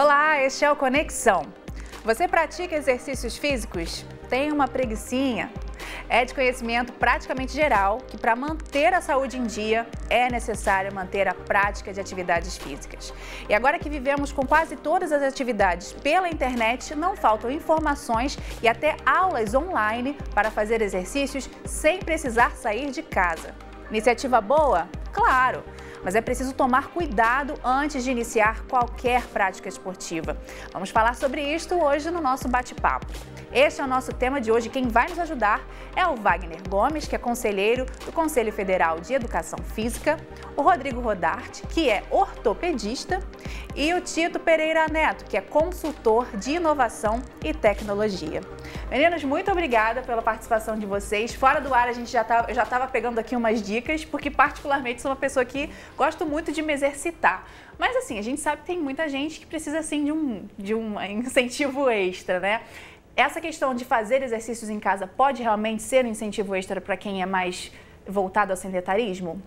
Olá, este é o Conexão. Você pratica exercícios físicos? Tem uma preguicinha? É de conhecimento praticamente geral que, para manter a saúde em dia, é necessário manter a prática de atividades físicas. E agora que vivemos com quase todas as atividades pela internet, não faltam informações e até aulas online para fazer exercícios sem precisar sair de casa. Iniciativa boa? Claro! Mas é preciso tomar cuidado antes de iniciar qualquer prática esportiva. Vamos falar sobre isto hoje no nosso bate-papo. Este é o nosso tema de hoje. Quem vai nos ajudar é o Wagner Gomes, que é conselheiro do Conselho Federal de Educação Física, o Rodrigo Rodarte, que é ortopedista, e o Tito Pereira Neto, que é consultor de inovação e tecnologia. Meninos, muito obrigada pela participação de vocês. Fora do ar, a gente já estava pegando aqui umas dicas, porque particularmente sou uma pessoa que gosto muito de me exercitar. Mas assim, a gente sabe que tem muita gente que precisa assim de um incentivo extra, né? Essa questão de fazer exercícios em casa pode realmente ser um incentivo extra para quem é mais voltado ao sedentarismo?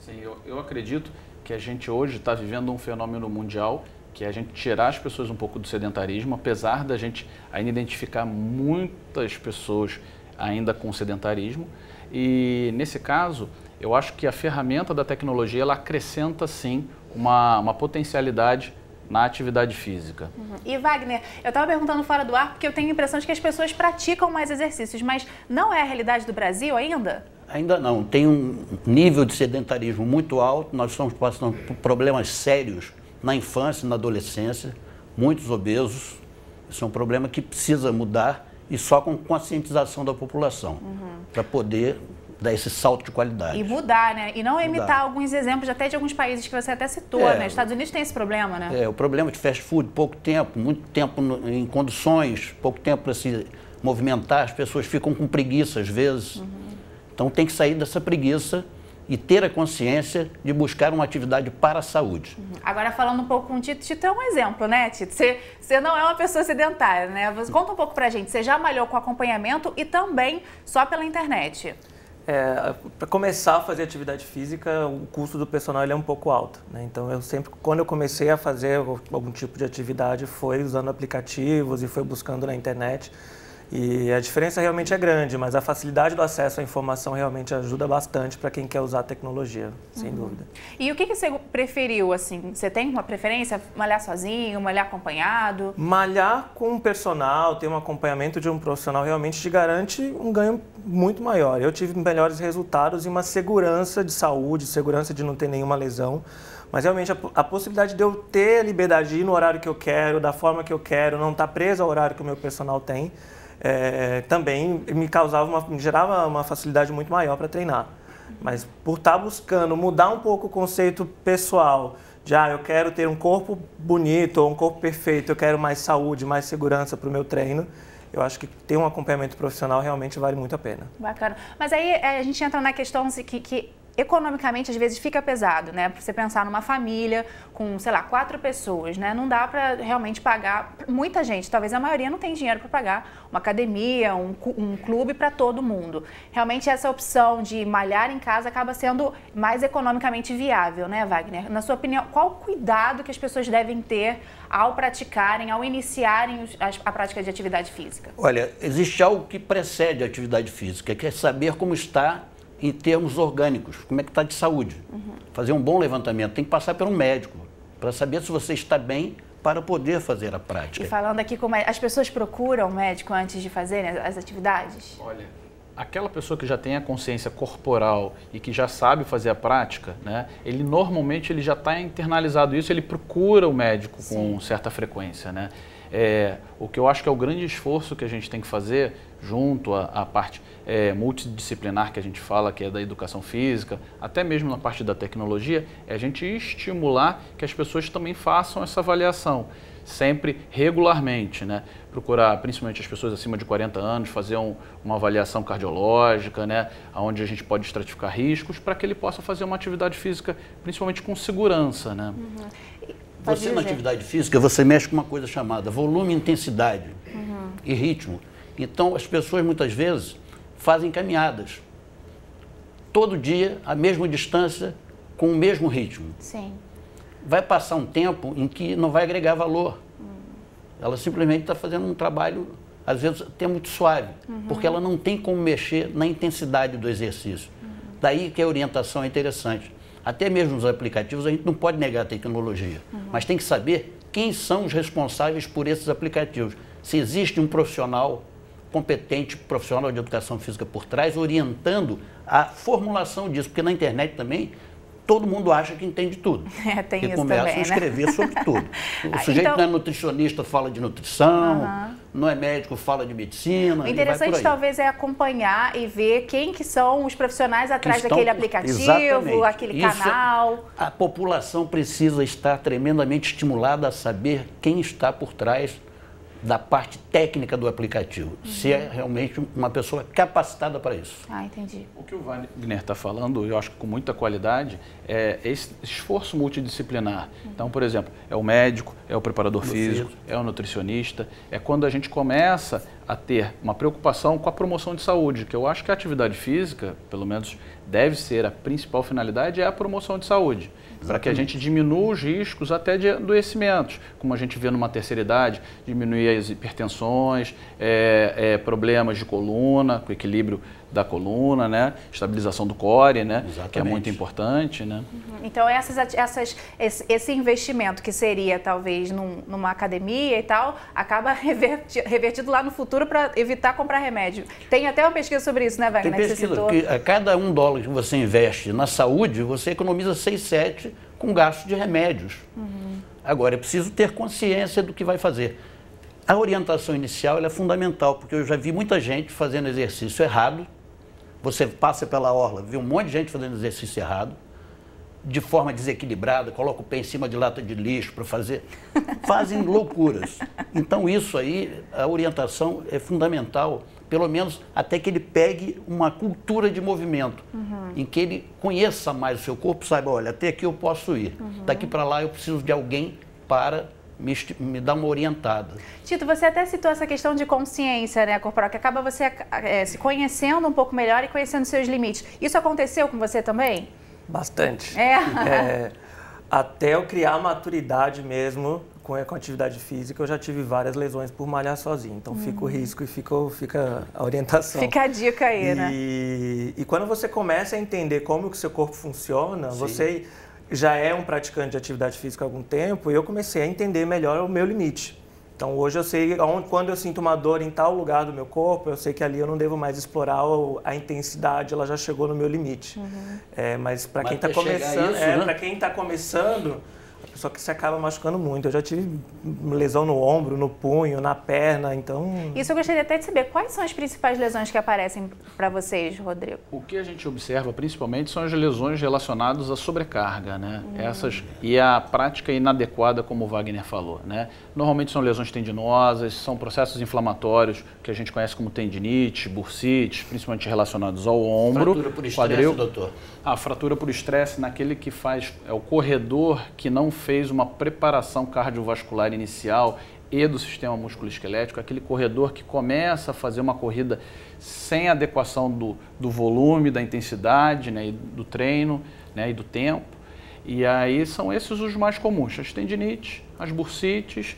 Sim, eu acredito que a gente hoje está vivendo um fenômeno mundial, que é a gente tirar as pessoas um pouco do sedentarismo, apesar da gente ainda identificar muitas pessoas ainda com sedentarismo. E nesse caso, eu acho que a ferramenta da tecnologia, ela acrescenta sim uma potencialidade na atividade física. Uhum. E Wagner, eu estava perguntando fora do ar porque eu tenho a impressão de que as pessoas praticam mais exercícios, mas não é a realidade do Brasil ainda? Ainda não. Tem um nível de sedentarismo muito alto, nós estamos passando por problemas sérios na infância e na adolescência, muitos obesos. Isso é um problema que precisa mudar e só com conscientização da população, para poder dar esse salto de qualidade. E mudar, né? E não imitar alguns exemplos até de alguns países que você até citou, né? Os Estados Unidos tem esse problema, né? É, o problema de fast food, pouco tempo, muito tempo em condições, pouco tempo para se movimentar, as pessoas ficam com preguiça às vezes. Uhum. Então tem que sair dessa preguiça e ter a consciência de buscar uma atividade para a saúde. Uhum. Agora falando um pouco com o Tito, Tito é um exemplo, né, Tito? Você não é uma pessoa sedentária, né? Conta um pouco pra gente, você já malhou com acompanhamento e também só pela internet? É, para começar a fazer atividade física, o custo do personal ele é um pouco alto, né? Então, quando eu comecei a fazer algum tipo de atividade, foi usando aplicativos e foi buscando na internet. E a diferença realmente é grande, mas a facilidade do acesso à informação realmente ajuda bastante para quem quer usar a tecnologia, sem dúvida. E o que você preferiu, assim? Você tem uma preferência? Malhar sozinho, malhar acompanhado? Malhar com um personal, ter um acompanhamento de um profissional realmente te garante um ganho muito maior. Eu tive melhores resultados e uma segurança de saúde, segurança de não ter nenhuma lesão. Mas realmente a possibilidade de eu ter a liberdade de ir no horário que eu quero, da forma que eu quero, não estar preso ao horário que o meu personal tem, também me gerava uma facilidade muito maior para treinar. Mas por estar buscando mudar um pouco o conceito pessoal de eu quero ter um corpo bonito ou um corpo perfeito, eu quero mais saúde, mais segurança para o meu treino, eu acho que ter um acompanhamento profissional realmente vale muito a pena. Bacana. Mas aí a gente entra na questão que economicamente, às vezes, fica pesado, né? Pra você pensar numa família com, sei lá, 4 pessoas, né? Não dá pra realmente pagar muita gente. Talvez a maioria não tem dinheiro pra pagar uma academia, um clube pra todo mundo. Realmente, essa opção de malhar em casa acaba sendo mais economicamente viável, né, Wagner? Na sua opinião, qual o cuidado que as pessoas devem ter ao praticarem, ao iniciarem a prática de atividade física? Olha, existe algo que precede a atividade física, que é saber como está em termos orgânicos, como é que está de saúde. Fazer um bom levantamento, tem que passar por um médico, para saber se você está bem para poder fazer a prática. E falando aqui, como as pessoas procuram o médico antes de fazerem as atividades? Olha, aquela pessoa que já tem a consciência corporal e que já sabe fazer a prática, né, ele normalmente já está internalizado isso, ele procura o médico com certa frequência, né? O que eu acho que é o grande esforço que a gente tem que fazer junto à parte multidisciplinar que a gente fala, que é da educação física, até mesmo na parte da tecnologia, é a gente estimular que as pessoas também façam essa avaliação, sempre regularmente, né? Procurar, principalmente as pessoas acima de 40 anos, fazer uma avaliação cardiológica, né? Onde a gente pode estratificar riscos para que ele possa fazer uma atividade física, principalmente com segurança, né? Você, na atividade física, você mexe com uma coisa chamada volume, intensidade e ritmo. Então, as pessoas, muitas vezes, fazem caminhadas. Todo dia, a mesma distância, com o mesmo ritmo. Sim. Vai passar um tempo em que não vai agregar valor. Ela simplesmente está fazendo um trabalho, às vezes, até muito suave, porque ela não tem como mexer na intensidade do exercício. Daí que a orientação é interessante. Até mesmo nos aplicativos, a gente não pode negar a tecnologia, mas tem que saber quem são os responsáveis por esses aplicativos. Se existe um profissional competente, profissional de educação física por trás, orientando a formulação disso, porque na internet também todo mundo acha que entende tudo. É, tem isso também, né? E começa a escrever sobre tudo. O sujeito então... não é nutricionista, fala de nutrição, não é médico, fala de medicina. O interessante talvez é acompanhar e ver quem que são os profissionais atrás daquele aplicativo, aquele canal. A população precisa estar tremendamente estimulada a saber quem está por trás da parte técnica do aplicativo, se é realmente uma pessoa capacitada para isso. Ah, entendi. O que o Wagner está falando, eu acho que com muita qualidade, é esse esforço multidisciplinar. Então, por exemplo, é o médico, é o preparador físico, é o nutricionista, é quando a gente começa a ter uma preocupação com a promoção de saúde, que eu acho que a atividade física, pelo menos deve ser a principal finalidade, é a promoção de saúde, para que a gente diminua os riscos até de adoecimentos, como a gente vê numa terceira idade, diminuir as hipertensões, problemas de coluna, o equilíbrio da coluna, né? Estabilização do core, né? Que é muito importante. Né? Então, esse investimento que seria, talvez, numa academia e tal, acaba revertido lá no futuro para evitar comprar remédio. Tem até uma pesquisa sobre isso, né, Wagner? Tem pesquisa, que a cada $1 que você investe na saúde, você economiza 6, 7 com gasto de remédios. Agora, é preciso ter consciência do que vai fazer. A orientação inicial ela é fundamental, porque eu já vi muita gente fazendo exercício errado. Você passa pela orla, vê um monte de gente fazendo exercício errado, de forma desequilibrada, coloca o pé em cima de lata de lixo para fazer. Fazem loucuras. Então, isso aí, a orientação é fundamental, pelo menos até que ele pegue uma cultura de movimento, em que ele conheça mais o seu corpo, saiba, olha, até aqui eu posso ir, daqui para lá eu preciso de alguém para... me dá uma orientada. Tito, você até citou essa questão de consciência, né, corporal, que acaba você se conhecendo um pouco melhor e conhecendo seus limites. Isso aconteceu com você também? Bastante. Até eu criar maturidade mesmo com a atividade física, eu já tive várias lesões por malhar sozinho. Então, fica o risco e fica a orientação. Fica a dica aí, né? E quando você começa a entender como que o seu corpo funciona, você... já é um praticante de atividade física há algum tempo e eu comecei a entender melhor o meu limite. Então hoje eu sei, quando eu sinto uma dor em tal lugar do meu corpo, eu sei que ali eu não devo mais explorar a intensidade, ela já chegou no meu limite. Mas para quem está começando, a pessoa que se acaba machucando muito. Eu já tive lesão no ombro, no punho, na perna, então... Isso eu gostaria até de saber. Quais são as principais lesões que aparecem para vocês, Rodrigo? O que a gente observa, principalmente, são as lesões relacionadas à sobrecarga, né? Essas e a prática inadequada, como o Wagner falou, né? Normalmente são lesões tendinosas, são processos inflamatórios que a gente conhece como tendinite, bursite, principalmente relacionados ao ombro. Fratura por estresse, doutor? A fratura por estresse naquele que faz... é o corredor que não fez uma preparação cardiovascular inicial e do sistema musculoesquelético, aquele corredor que começa a fazer uma corrida sem adequação do volume, da intensidade, né, e do treino, né, e do tempo. E aí são esses os mais comuns, as tendinites, as bursites,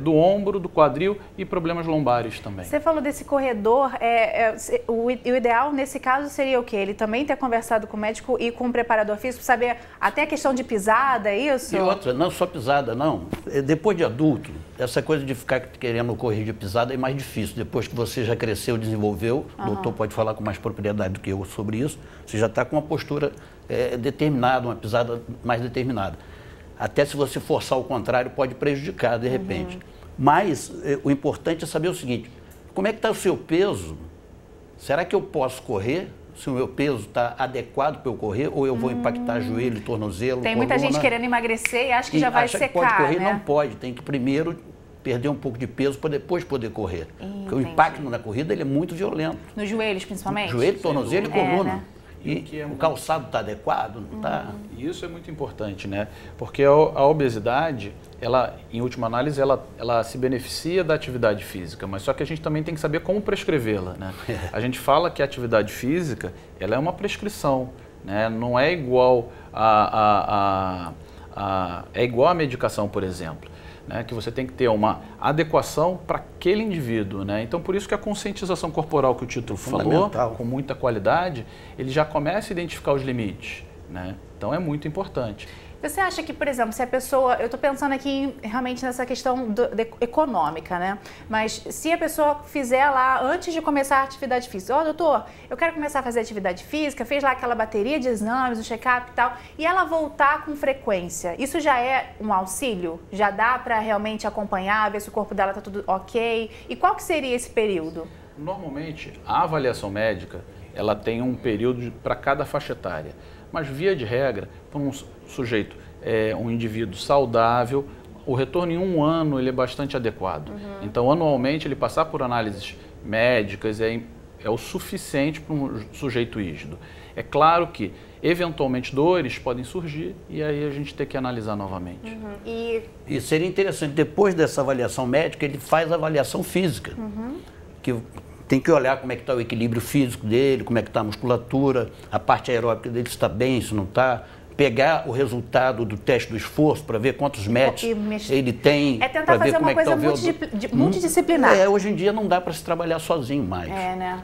do ombro, do quadril e problemas lombares também. Você falou desse corredor, o ideal nesse caso seria o quê? Ele também ter conversado com o médico e com o preparador físico, saber até a questão de pisada, é isso? E outra, não só pisada, não. Depois de adulto, essa coisa de ficar querendo correr de pisada é mais difícil. Depois que você já cresceu, desenvolveu, o doutor pode falar com mais propriedade do que eu sobre isso, você já está com uma postura determinada, uma pisada mais determinada. Até se você forçar o contrário, pode prejudicar, de repente. Mas o importante é saber o seguinte, como é que está o seu peso? Será que eu posso correr? Se o meu peso está adequado para eu correr, ou eu vou impactar joelho, tornozelo, coluna? Tem muita gente querendo emagrecer e acha que já vai secar, que pode correr, né? Não pode, tem que primeiro perder um pouco de peso para depois poder correr. Porque o impacto na corrida ele é muito violento. Nos joelhos, principalmente? Joelho, tornozelo e coluna. Né? E o calçado está adequado, não está? Isso é muito importante, né? Porque a obesidade, ela, em última análise, ela se beneficia da atividade física, mas só que a gente também tem que saber como prescrevê-la, né? A gente fala que a atividade física, ela é uma prescrição, né? Não é igual a medicação, por exemplo. né, que você tem que ter uma adequação para aquele indivíduo, né? Então, por isso que a conscientização corporal que o Tito falou, com muita qualidade, ele já começa a identificar os limites, né? Então, é muito importante. Você acha que, por exemplo, se a pessoa... Eu estou pensando aqui realmente nessa questão econômica, né? Mas se a pessoa fizer lá, antes de começar a atividade física, ó, doutor, eu quero começar a fazer atividade física, fez lá aquela bateria de exames, um check-up e tal, e ela voltar com frequência, isso já é um auxílio? Já dá para realmente acompanhar, ver se o corpo dela está tudo ok? E qual que seria esse período? Normalmente, a avaliação médica, ela tem um período para cada faixa etária. Mas, via de regra, para um sujeito, um indivíduo saudável, o retorno em um ano ele é bastante adequado. Uhum. Então, anualmente, ele passar por análises médicas é o suficiente para um sujeito rígido. É claro que, eventualmente, dores podem surgir e aí a gente tem que analisar novamente. Uhum. E seria interessante, depois dessa avaliação médica, ele faz a avaliação física, uhum, que... Tem que olhar como é que está o equilíbrio físico dele, como é que está a musculatura, a parte aeróbica dele, se está bem, se não está. Pegar o resultado do teste do esforço para ver quantos METs ele tem. É tentar fazer uma coisa multidisciplinar. Hoje em dia não dá para se trabalhar sozinho mais. É, né?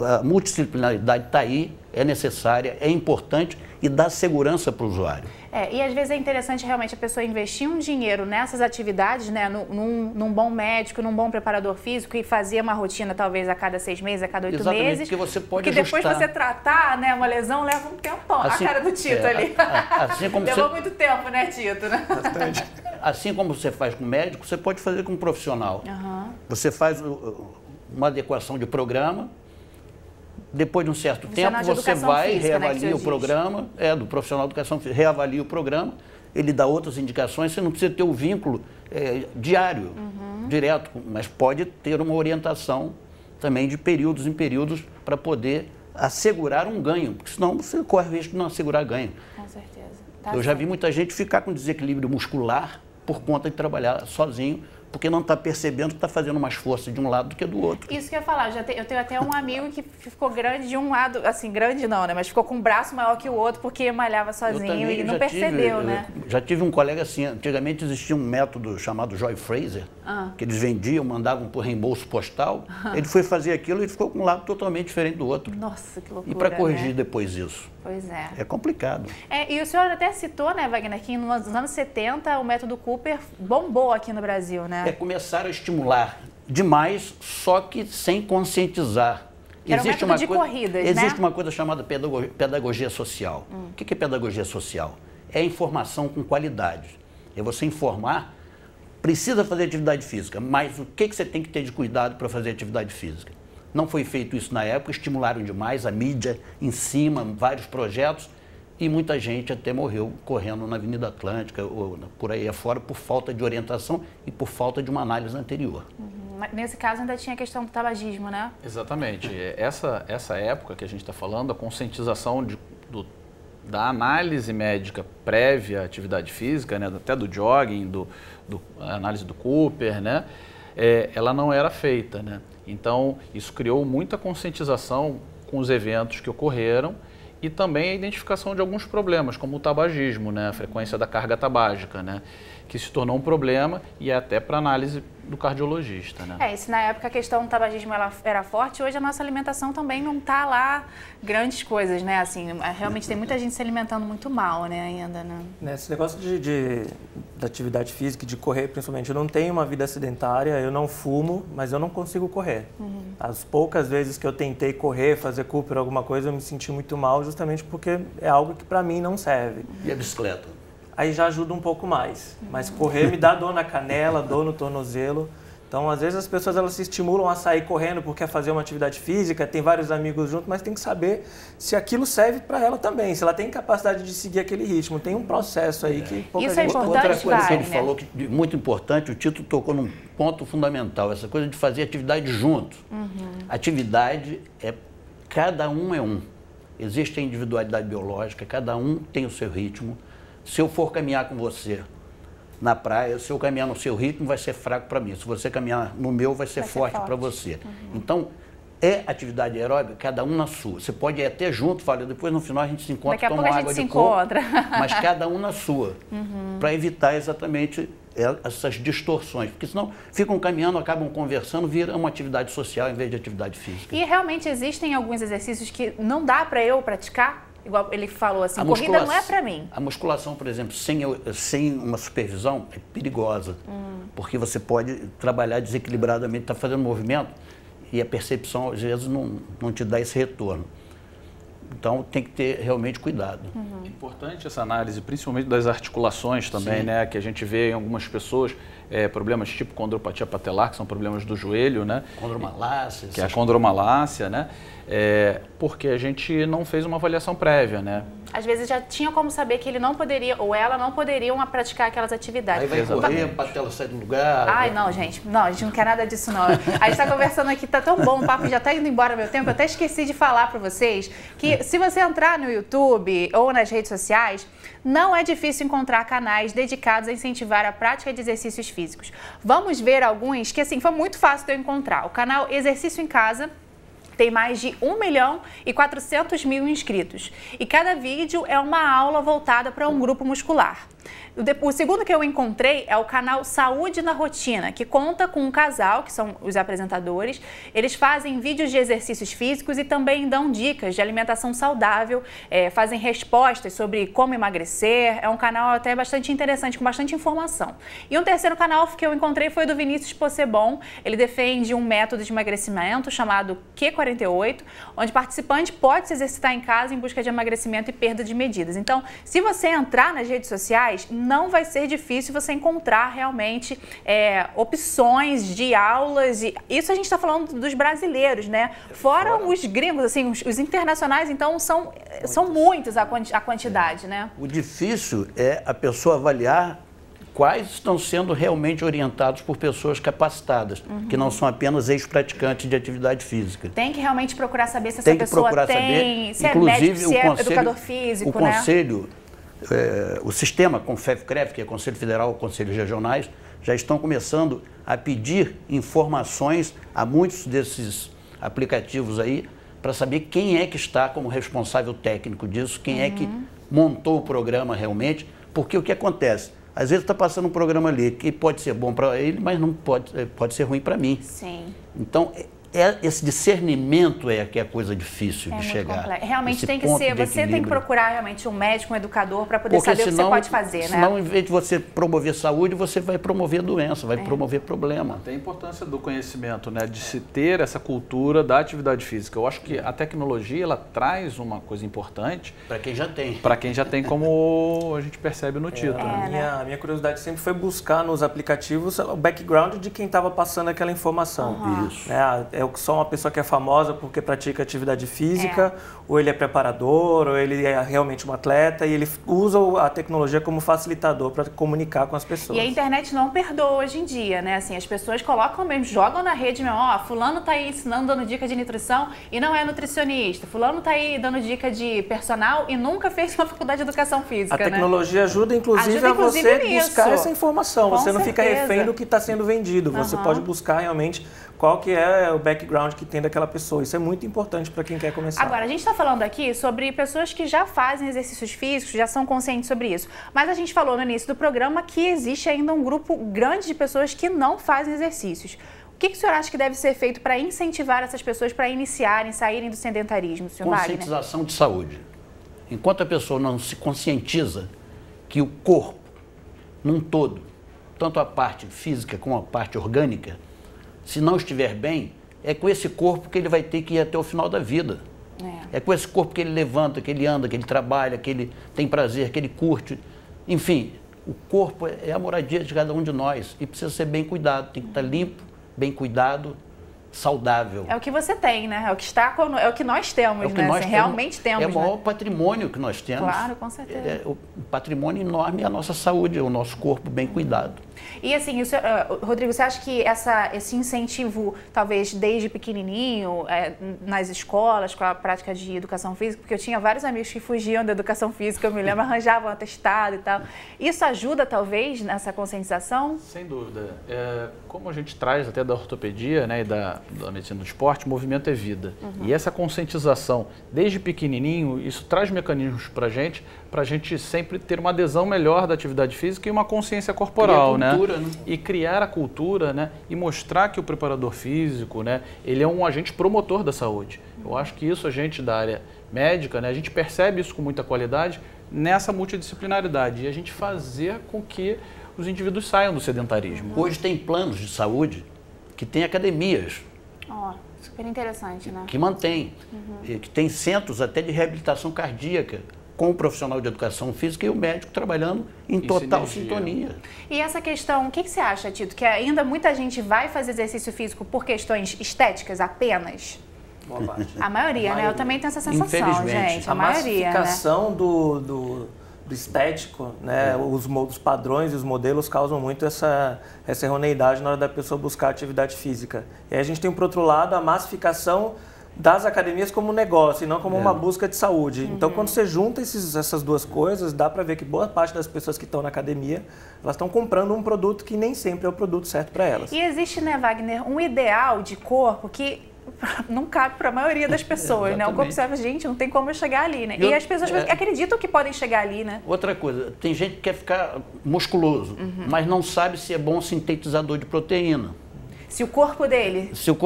A multidisciplinaridade está aí, é necessária, é importante e dá segurança para o usuário. E às vezes é interessante realmente a pessoa investir um dinheiro nessas atividades, né, num bom médico, num bom preparador físico e fazer uma rotina talvez a cada 6 meses, a cada 8 Exatamente, meses. Porque você pode ajustar. Depois você tratar, né, uma lesão leva um tempão, assim, a cara do Tito ali. Assim como levou muito tempo, né, Tito? Bastante. Assim como você faz com o médico, você pode fazer com um profissional. Uhum. Você faz uma adequação de programa. Depois de um certo tempo, você vai, reavalia o programa, do profissional de educação física, reavalia o programa, ele dá outras indicações, você não precisa ter um vínculo diário, uhum, direto, mas pode ter uma orientação também de períodos em períodos para poder assegurar um ganho, porque senão você corre o risco de não assegurar ganho. Com certeza. Eu já vi muita gente ficar com desequilíbrio muscular por conta de trabalhar sozinho, porque não está percebendo que está fazendo mais força de um lado do que do outro. Isso que eu ia falar, eu tenho até um amigo que ficou grande de um lado, assim, grande não, né? Mas ficou com um braço maior que o outro porque malhava sozinho e não percebeu, né? Já tive um colega assim, antigamente existia um método chamado Joy Fraser, que eles vendiam, mandavam por reembolso postal, ele foi fazer aquilo e ficou com um lado totalmente diferente do outro. Nossa, que loucura, e para corrigir depois isso? Pois é. É complicado. E o senhor até citou, né, Wagner, que nos anos 70 o método Cooper bombou aqui no Brasil, né? Começaram a estimular demais, só que sem conscientizar. Era um método de corridas, né? Existe uma coisa chamada pedagogia social. O que é pedagogia social? É informação com qualidade. É você informar, precisa fazer atividade física, mas o que você tem que ter de cuidado para fazer atividade física? Não foi feito isso na época, estimularam demais a mídia em cima, vários projetos, e muita gente até morreu correndo na Avenida Atlântica ou por aí afora por falta de orientação e por falta de uma análise anterior. Mas nesse caso ainda tinha a questão do tabagismo, né? Exatamente. Essa época que a gente está falando, a conscientização da análise médica prévia à atividade física, né, até do jogging, a análise do Cooper, né, ela não era feita, né? Então, isso criou muita conscientização com os eventos que ocorreram e também a identificação de alguns problemas, como o tabagismo, né, a frequência da carga tabágica, né, que se tornou um problema e é até para análise do cardiologista, né? E se na época a questão do tabagismo era forte, hoje a nossa alimentação também não está lá grandes coisas, né? Assim, realmente tem muita gente se alimentando muito mal, né, ainda, né? Nesse negócio da atividade física, de correr, principalmente, eu não tenho uma vida sedentária, eu não fumo, mas eu não consigo correr. Uhum. As poucas vezes que eu tentei correr, fazer Cooper, alguma coisa, eu me senti muito mal, justamente porque é algo que para mim não serve. E a bicicleta? Aí já ajuda um pouco mais, mas correr me dá dor na canela, dor no tornozelo. Então, às vezes, as pessoas elas se estimulam a sair correndo porque quer fazer uma atividade física, tem vários amigos junto, mas tem que saber se aquilo serve para ela também, se ela tem capacidade de seguir aquele ritmo. Tem um processo aí que... Isso é importante. Outra coisa que ele falou, que é muito importante, o Tito tocou num ponto fundamental, essa coisa de fazer atividade junto. Uhum. Atividade cada um é um. Existe a individualidade biológica, cada um tem o seu ritmo. Se eu for caminhar com você na praia, se eu caminhar no seu ritmo, vai ser fraco para mim. Se você caminhar no meu, vai ser forte para você. Uhum. Então, é atividade aeróbica, cada um na sua. Você pode ir até junto, fala, depois no final a gente se encontra, toma água de coco. Daqui a pouco a gente se encontra. Mas cada um na sua, para evitar exatamente essas distorções, porque senão ficam caminhando, acabam conversando, vira uma atividade social em vez de atividade física. E realmente existem alguns exercícios que não dá para eu praticar? Igual ele falou assim, a corrida não é para mim. A musculação, por exemplo, sem uma supervisão é perigosa, porque você pode trabalhar desequilibradamente, está fazendo movimento e a percepção às vezes não te dá esse retorno. Então tem que ter realmente cuidado. É importante essa análise, principalmente das articulações também, né? Que a gente vê em algumas pessoas problemas tipo condropatia patelar, que são problemas do joelho, né? Condromalácia. Que é a condromalácia, né? Porque a gente não fez uma avaliação prévia, né? Às vezes já tinha como saber que ele não poderia, ou ela não poderiam praticar aquelas atividades. Aí vai correr, a patela sai do lugar. Ai, não, gente. Não, a gente não quer nada disso, não. A gente tá conversando aqui, tá tão bom, o papo já tá indo embora meu tempo. Eu até esqueci de falar para vocês que se você entrar no YouTube ou nas redes sociais, não é difícil encontrar canais dedicados a incentivar a prática de exercícios físicos. Vamos ver alguns que, assim, foi muito fácil de eu encontrar. O canal Exercício em Casa tem mais de 1.400.000 inscritos. E cada vídeo é uma aula voltada para um grupo muscular. O segundo que eu encontrei é o canal Saúde na Rotina, que conta com um casal, que são os apresentadores. Eles fazem vídeos de exercícios físicos e também dão dicas de alimentação saudável, fazem respostas sobre como emagrecer. É um canal até bastante interessante, com bastante informação. E um terceiro canal que eu encontrei foi do Vinícius Possebon. Ele defende um método de emagrecimento chamado Q48, onde o participante pode se exercitar em casa em busca de emagrecimento e perda de medidas. Então, se você entrar nas redes sociais, não vai ser difícil você encontrar realmente opções de aulas. E isso a gente está falando dos brasileiros, né? Fora os gringos, assim, os internacionais, então são muitos a quantidade, né? O difícil é a pessoa avaliar quais estão sendo realmente orientados por pessoas capacitadas, que não são apenas ex-praticantes de atividade física. Tem que realmente procurar saber se essa pessoa tem, se é médico, se é educador físico, né? O conselho... o sistema CONFEF, CREF, que é Conselho Federal, Conselhos Regionais, já estão começando a pedir informações a muitos desses aplicativos aí, para saber quem é que está como responsável técnico disso, quem é que montou o programa realmente, porque o que acontece? Às vezes está passando um programa ali que pode ser bom para ele, mas não pode ser ruim para mim. Sim. Então, esse discernimento é que é a coisa difícil de chegar. Complexo. Realmente tem que ser, você tem que procurar realmente um médico, um educador, para poder saber o que você pode fazer, né? Senão, em vez de você promover saúde, você vai promover doença, vai promover problema. Tem a importância do conhecimento, né? De se ter essa cultura da atividade física. Eu acho que a tecnologia, ela traz uma coisa importante... Para quem já tem. Para quem já tem, como a gente percebe no título. A minha curiosidade sempre foi buscar nos aplicativos o background de quem estava passando aquela informação. Isso. É só uma pessoa que é famosa porque pratica atividade física, ou ele é preparador, ou ele é realmente um atleta, e ele usa a tecnologia como facilitador para comunicar com as pessoas. E a internet não perdoa hoje em dia, né? Assim, as pessoas colocam mesmo, jogam na rede mesmo, ó, fulano tá aí ensinando, dando dica de nutrição e não é nutricionista, fulano tá aí dando dica de personal e nunca fez uma faculdade de educação física, né? A tecnologia ajuda, inclusive, a você buscar essa informação, com certeza. Não fica refém do que está sendo vendido, você pode buscar realmente qual que é o background que tem daquela pessoa. Isso é muito importante para quem quer começar. Agora, a gente está falando aqui sobre pessoas que já fazem exercícios físicos, já são conscientes sobre isso. Mas a gente falou no início do programa que existe ainda um grupo grande de pessoas que não fazem exercícios. O que o senhor acha que deve ser feito para incentivar essas pessoas para iniciarem, saírem do sedentarismo, senhor Wagner? Conscientização de saúde. Enquanto a pessoa não se conscientiza que o corpo, num todo, tanto a parte física como a parte orgânica, se não estiver bem, é com esse corpo que ele vai ter que ir até o final da vida. É com esse corpo que ele levanta, que ele anda, que ele trabalha, que ele tem prazer, que ele curte. Enfim, o corpo é a moradia de cada um de nós e precisa ser bem cuidado, tem que estar limpo, bem cuidado, saudável. É o que você tem, né? É o que está conosco, é o que nós temos, né? Nós realmente temos, é o maior patrimônio que nós temos. Claro, com certeza. O patrimônio enorme é a nossa saúde, é o nosso corpo bem cuidado. E assim, isso, Rodrigo, você acha que esse incentivo, talvez desde pequenininho, nas escolas, com a prática de educação física, porque eu tinha vários amigos que fugiam da educação física, eu me lembro, arranjavam atestado e tal. Isso ajuda, talvez, nessa conscientização? Sem dúvida. Como a gente traz até da ortopedia, né, e da medicina do esporte, movimento é vida. E essa conscientização, desde pequenininho, isso traz mecanismos para a gente sempre ter uma adesão melhor da atividade física e uma consciência corporal, né? cultura, né? E criar a cultura, né? E mostrar que o preparador físico, né? Ele é um agente promotor da saúde. Eu acho que isso a gente da área médica, né? A gente percebe isso com muita qualidade nessa multidisciplinaridade e a gente fazer com que os indivíduos saiam do sedentarismo. Hoje tem planos de saúde que tem academias. Ó, super interessante, né? Que mantém, que tem centros até de reabilitação cardíaca, com o profissional de educação física e o médico trabalhando em total sintonia. E essa questão, o que você acha, Tito? Que ainda muita gente vai fazer exercício físico por questões estéticas apenas? Boa parte. A maioria, né? Eu também tenho essa sensação, infelizmente, gente. A maioria, massificação, né? do estético, né? Os padrões e os modelos causam muito essa erroneidade na hora da pessoa buscar atividade física. E aí a gente tem, por outro lado, a massificação das academias como um negócio e não como uma busca de saúde. Então, quando você junta essas duas coisas, dá para ver que boa parte das pessoas que estão na academia, elas estão comprando um produto que nem sempre é o produto certo para elas. E existe, né, Wagner, um ideal de corpo que não cabe para a maioria das pessoas, né? O corpo serve, gente, não tem como eu chegar ali, né? E as pessoas acreditam que podem chegar ali, né? Outra coisa, tem gente que quer ficar musculoso, mas não sabe se é bom sintetizador de proteína. Se o corpo dele... Se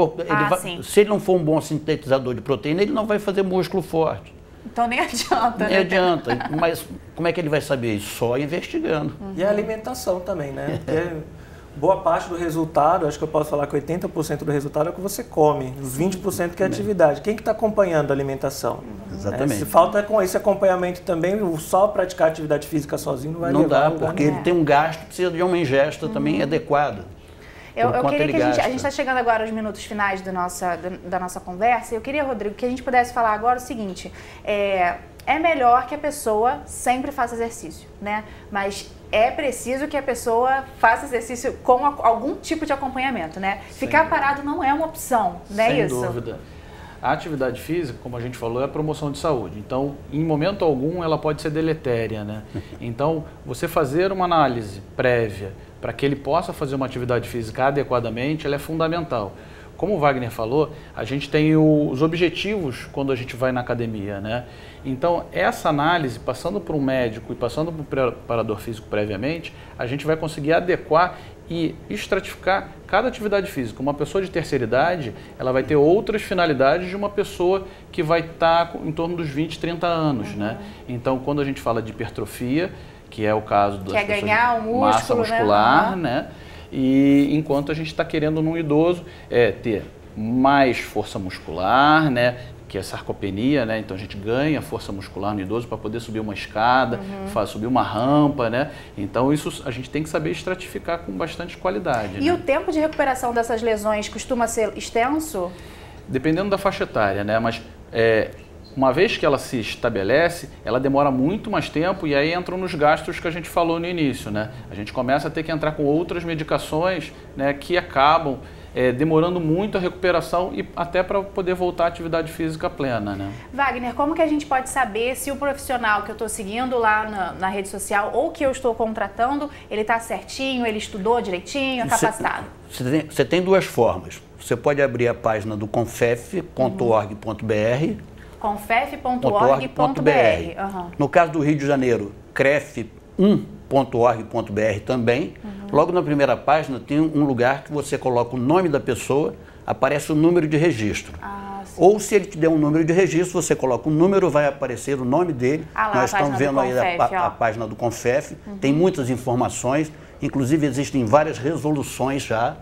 ele não for um bom sintetizador de proteína, ele não vai fazer músculo forte. Então nem adianta, né? Nem adianta. Mas como é que ele vai saber isso? Só investigando. E a alimentação também, né? Porque boa parte do resultado, acho que eu posso falar que 80% do resultado é o que você come. Os 20% que é atividade. Quem que está acompanhando a alimentação? Exatamente. Se falta com esse acompanhamento também, só praticar atividade física sozinho não vai levar. Não dá, porque ele tem um gasto, precisa de uma ingesta também adequada. Eu queria que a gente está chegando agora aos minutos finais da nossa conversa, e eu queria, Rodrigo, que a gente pudesse falar agora o seguinte, é melhor que a pessoa sempre faça exercício, né? Mas é preciso que a pessoa faça exercício com algum tipo de acompanhamento, né? Ficar parado não é uma opção, não é isso? Sem dúvida. A atividade física, como a gente falou, é a promoção de saúde. Então, em momento algum, ela pode ser deletéria, né? Então, você fazer uma análise prévia para que ele possa fazer uma atividade física adequadamente, ela é fundamental. Como o Wagner falou, a gente tem os objetivos quando a gente vai na academia, né? Então, essa análise, passando por um médico e passando por um preparador físico previamente, a gente vai conseguir adequar e estratificar cada atividade física. Uma pessoa de terceira idade, ela vai ter outras finalidades de uma pessoa que vai estar em torno dos 20, 30 anos, né? Então, quando a gente fala de hipertrofia, que é o caso das pessoas, ganhar um músculo, massa muscular, né? E enquanto a gente está querendo num idoso ter mais força muscular, né? Que é sarcopenia, né? Então a gente ganha força muscular no idoso para poder subir uma escada, subir uma rampa, né? Então isso a gente tem que saber estratificar com bastante qualidade. E o tempo de recuperação dessas lesões costuma ser extenso? Dependendo da faixa etária, né? Mas uma vez que ela se estabelece, ela demora muito mais tempo e aí entram nos gastos que a gente falou no início, né? A gente começa a ter que entrar com outras medicações, né, que acabam demorando muito a recuperação e até para poder voltar à atividade física plena, né? Wagner, como que a gente pode saber se o profissional que eu estou seguindo lá na rede social ou que eu estou contratando, ele está certinho, ele estudou direitinho, é capacitado? Você tem duas formas. Você pode abrir a página do confef.org.br, confef.org.br. No caso do Rio de Janeiro, cref1.org.br também. Logo na primeira página tem um lugar que você coloca o nome da pessoa, aparece o número de registro. Ou se ele te der um número de registro, você coloca um número, vai aparecer o nome dele. Nós estamos vendo aí a página do Confef, tem muitas informações, inclusive existem várias resoluções já.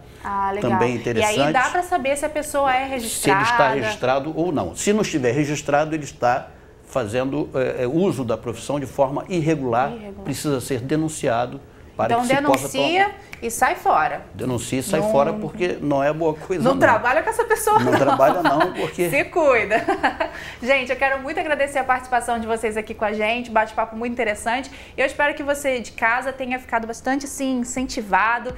Legal. Também interessante. E aí dá para saber se a pessoa é registrada. Se ele está registrado ou não. Se não estiver registrado, ele está fazendo uso da profissão de forma irregular. Precisa ser denunciado para que se possa... Então denuncia e sai fora. Denuncia e sai fora porque não é boa coisa. Não trabalha com essa pessoa, não. Não trabalha não, porque... Se cuida. Gente, eu quero muito agradecer a participação de vocês aqui com a gente, bate-papo muito interessante. Eu espero que você de casa tenha ficado bastante, assim, incentivada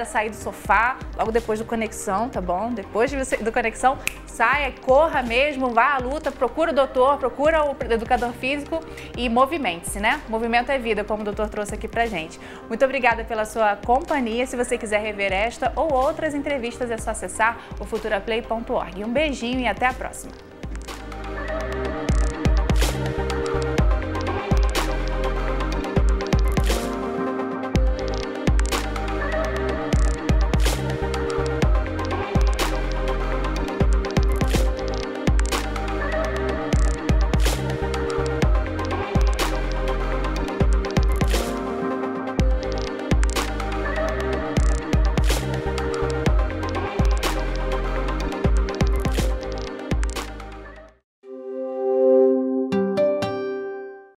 a sair do sofá, logo depois do Conexão, tá bom? Depois do Conexão, saia, corra mesmo, vá à luta, procura o doutor, procura o educador físico e movimente-se, né? Movimento é vida, como o doutor trouxe aqui pra gente. Muito obrigada pela sua companhia. Se você quiser rever esta ou outras entrevistas, é só acessar o futuraplay.org. Um beijinho e até a próxima.